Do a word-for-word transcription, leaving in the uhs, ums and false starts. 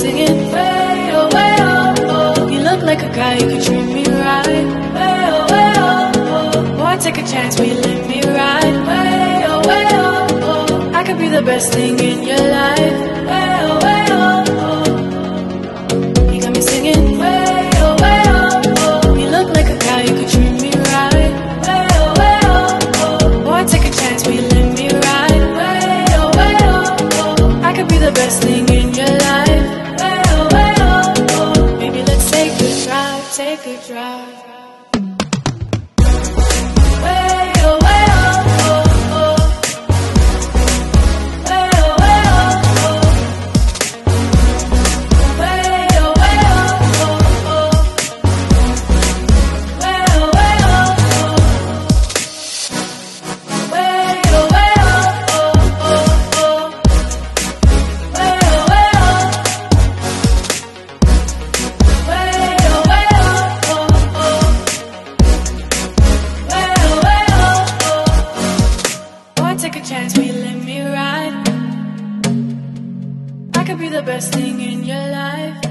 singing, way oh, way oh, oh. You look like a guy who could treat me right, way oh, way oh, oh. Boy, take a chance, will you let me ride, way oh, way oh, oh. I could be the best thing in your life, way oh, way oh, oh. You got me singing, way oh, way oh, oh. You look like a guy who could treat me right, way oh, way oh, oh. Boy, take a chance, will you let me ride, way oh, way oh, oh. I could be the best thing in your life. Take a drive. Be the best thing in your life.